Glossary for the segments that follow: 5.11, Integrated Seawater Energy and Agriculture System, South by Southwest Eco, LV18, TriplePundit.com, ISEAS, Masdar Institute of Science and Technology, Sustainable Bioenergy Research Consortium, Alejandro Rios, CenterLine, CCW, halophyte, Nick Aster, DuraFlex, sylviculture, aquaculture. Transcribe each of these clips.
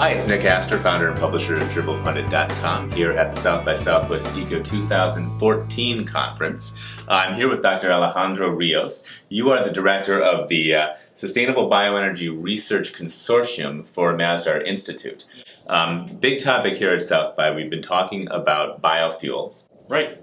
Hi, it's Nick Aster, founder and publisher of TriplePundit.com, here at the South by Southwest Eco 2014 conference. I'm here with Dr. Alejandro Rios. You are the director of the Sustainable Bioenergy Research Consortium for Masdar Institute. Big topic here at South by. We've been talking about biofuels. Right.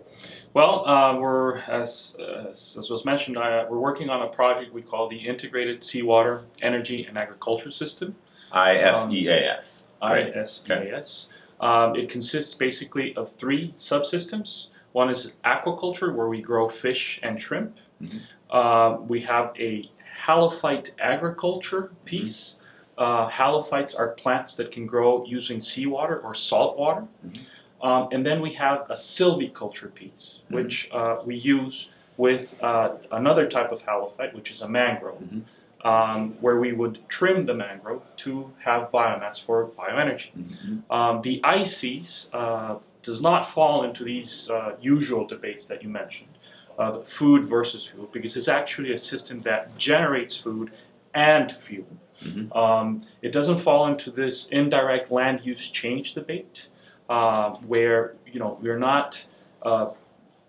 Well, we're, as was mentioned, we're working on a project we call the Integrated Seawater Energy and Agriculture System. ISEAS. ISEAS. It consists basically of three subsystems. One is aquaculture, where we grow fish and shrimp. Mm-hmm. We have a halophyte agriculture piece. Mm-hmm. Halophytes are plants that can grow using seawater or salt water. Mm-hmm. And then we have a sylviculture piece, mm-hmm. which we use with another type of halophyte, which is a mangrove. Mm-hmm. Where we would trim the mangrove to have biomass for bioenergy. Mm-hmm. The ISEAS does not fall into these usual debates that you mentioned, food versus fuel, because it's actually a system that generates food and fuel. Mm-hmm. It doesn't fall into this indirect land use change debate, where we're not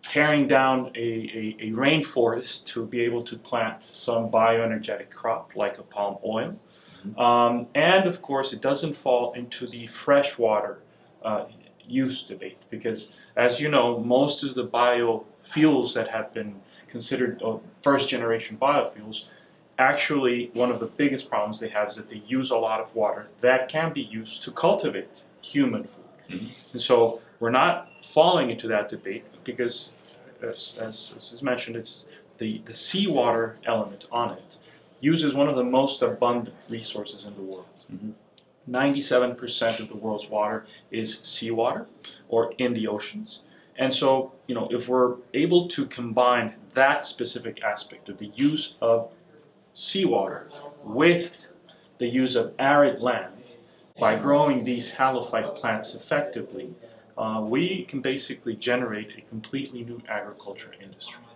tearing down a rainforest to be able to plant some bioenergetic crop like a palm oil. Mm-hmm. And of course it doesn't fall into the freshwater use debate, because as you know, most of the biofuels that have been considered first generation biofuels, actually one of the biggest problems they have is that they use a lot of water that can be used to cultivate human food. Mm-hmm. And so we're not falling into that debate because, as is mentioned, it's the seawater element on it uses one of the most abundant resources in the world. Mm-hmm. 97% of the world's water is seawater or in the oceans. And so, if we're able to combine that specific aspect of the use of seawater with the use of arid land by growing these halophyte plants effectively, we can basically generate a completely new agriculture industry.